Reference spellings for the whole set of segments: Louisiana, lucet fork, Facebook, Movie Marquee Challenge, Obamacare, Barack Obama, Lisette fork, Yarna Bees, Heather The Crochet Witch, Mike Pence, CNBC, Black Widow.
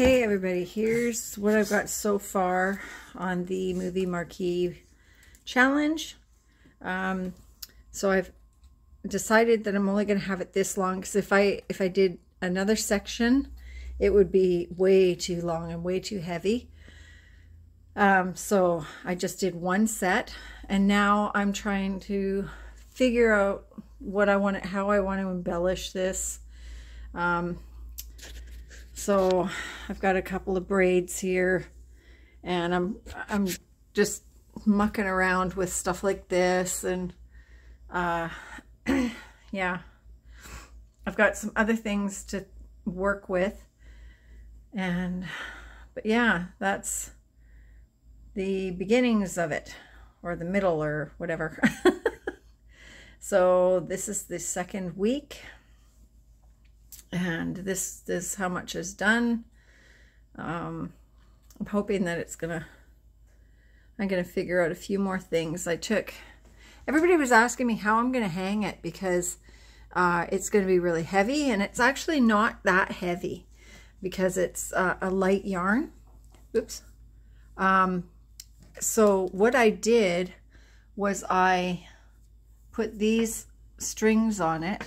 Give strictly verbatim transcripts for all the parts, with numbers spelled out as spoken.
Okay, everybody, here's what I've got so far on the Movie Marquee Challenge. Um, so I've decided that I'm only going to have it this long, because if I, if I did another section, it would be way too long and way too heavy. Um, so I just did one set, and now I'm trying to figure out what I want, how I want to embellish this. Um, So I've got a couple of braids here, and I'm I'm just mucking around with stuff like this, and uh, yeah, I've got some other things to work with, and but yeah, that's the beginnings of it, or the middle, or whatever. So this is the second week. And this, this is how much is done. Um, I'm hoping that it's gonna, I'm gonna figure out a few more things. I took, everybody was asking me how I'm gonna hang it, because uh, it's gonna be really heavy, and it's actually not that heavy because it's uh, a light yarn. Oops. Um, so what I did was I put these strings on it.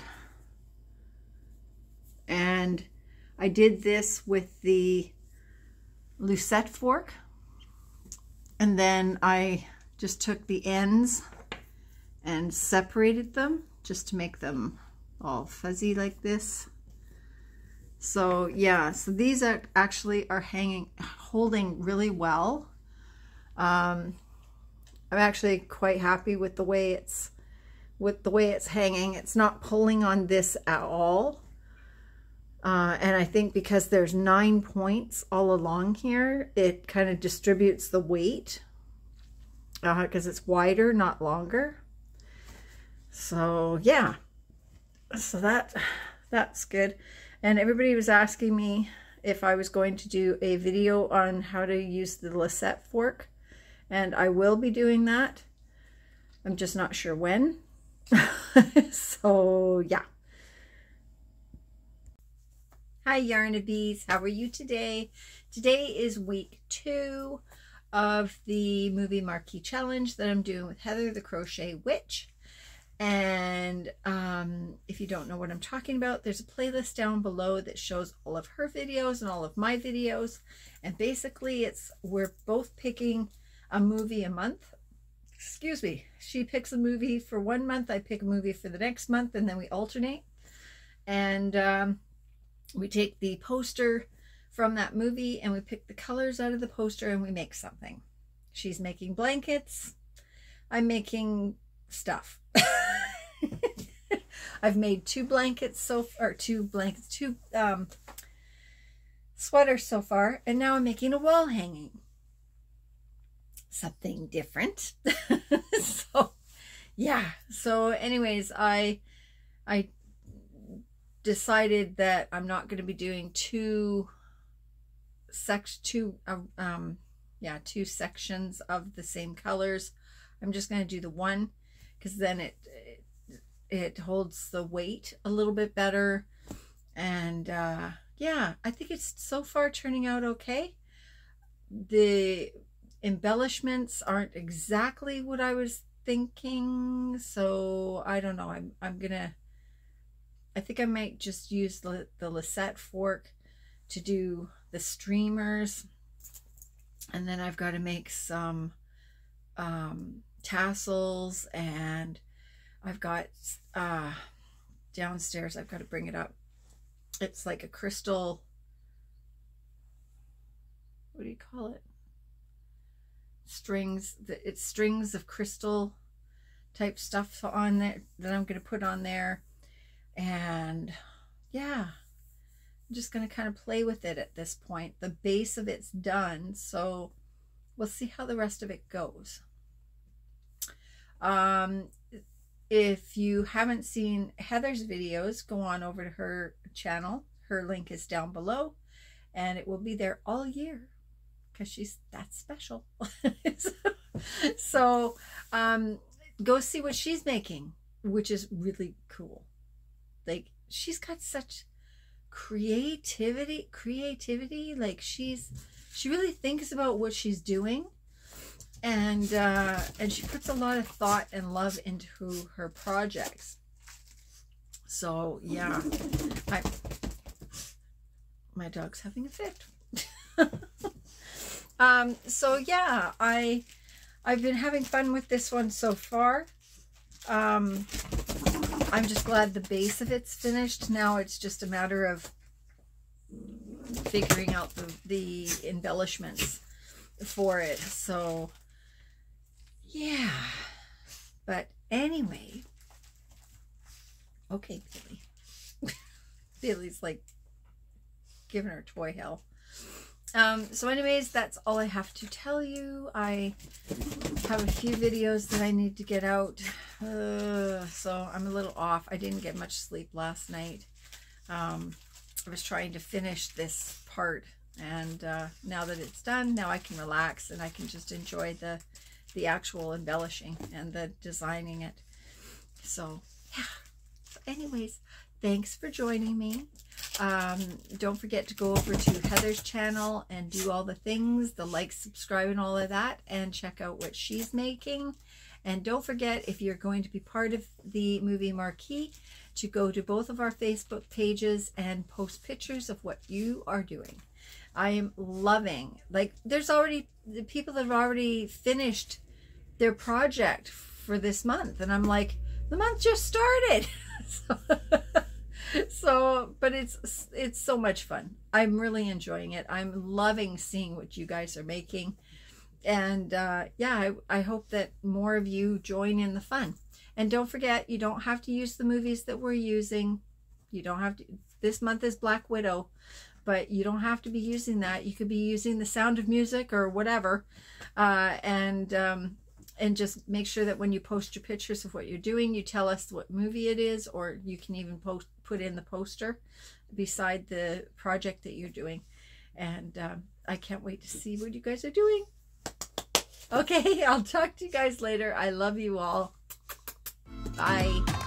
And I did this with the Lucet fork, and then I just took the ends and separated them just to make them all fuzzy like this. So yeah, so these are actually are hanging, holding really well. Um, I'm actually quite happy with the way it's with the way it's hanging. It's not pulling on this at all. Uh, and I think because there's nine points all along here, it kind of distributes the weight because uh, it's wider, not longer. So yeah, so that that's good. And everybody was asking me if I was going to do a video on how to use the Lisette fork, and I will be doing that. I'm just not sure when. So yeah. Hi Yarna Bees, how are you today? Today is week two of the Movie Marquee Challenge that I'm doing with Heather the Crochet Witch. And um, if you don't know what I'm talking about, there's a playlist down below that shows all of her videos and all of my videos. And basically it's, we're both picking a movie a month. Excuse me, she picks a movie for one month, I pick a movie for the next month, and then we alternate. And um, we take the poster from that movie and we pick the colors out of the poster and we make something. She's making blankets. I'm making stuff. I've made two blankets so far, or two blankets, two um, sweaters so far. And now I'm making a wall hanging. Something different. So, yeah. So anyways, I, I, decided that I'm not going to be doing two sex two um yeah two sections of the same colors. I'm just going to do the one, because then it, it it holds the weight a little bit better. And uh yeah, I think it's so far turning out okay. The embellishments aren't exactly what I was thinking, so I don't know. I'm I'm gonna I think I might just use the, the Lisette fork to do the streamers. And then I've got to make some um, tassels, and I've got uh, downstairs, I've got to bring it up. It's like a crystal, what do you call it? Strings, it's strings of crystal type stuff on there that I'm going to put on there. And yeah, I'm just going to kind of play with it at this point. The base of it's done, so we'll see how the rest of it goes. Um, if you haven't seen Heather's videos, go on over to her channel. Her link is down below, and it will be there all year because she's that special. so so um, go see what she's making, which is really cool. Like, she's got such creativity, creativity. Like she's, she really thinks about what she's doing, and uh, and she puts a lot of thought and love into her projects. So yeah, I, my dog's having a fit. um, so yeah, I, I've been having fun with this one so far. Um, I'm just glad the base of it's finished. Now it's just a matter of figuring out the, the embellishments for it. So yeah, but anyway, okay, Bailey. Bailey's like giving her toy hell. Um, so anyways, that's all I have to tell you. I have a few videos that I need to get out. Uh, so I'm a little off. I didn't get much sleep last night. Um, I was trying to finish this part, and uh, now that it's done, now I can relax and I can just enjoy the, the actual embellishing and the designing it. So yeah. So anyways, thanks for joining me. Um, don't forget to go over to Heather's channel and do all the things, the like, subscribe, and all of that, and check out what she's making. And don't forget, if you're going to be part of the Movie Marquee, to go to both of our Facebook pages and post pictures of what you are doing. I am loving, like, there's already the people that have already finished their project for this month, and I'm like, the month just started. So So, but it's, it's so much fun. I'm really enjoying it. I'm loving seeing what you guys are making. And uh, yeah, I, I hope that more of you join in the fun. And don't forget, you don't have to use the movies that we're using. You don't have to, this month is Black Widow, but you don't have to be using that. You could be using The Sound of Music or whatever. Uh, and, um, and just make sure that when you post your pictures of what you're doing, you tell us what movie it is, or you can even post, put in the poster beside the project that you're doing. And um, I can't wait to see what you guys are doing. Okay, I'll talk to you guys later. I love you all. Bye.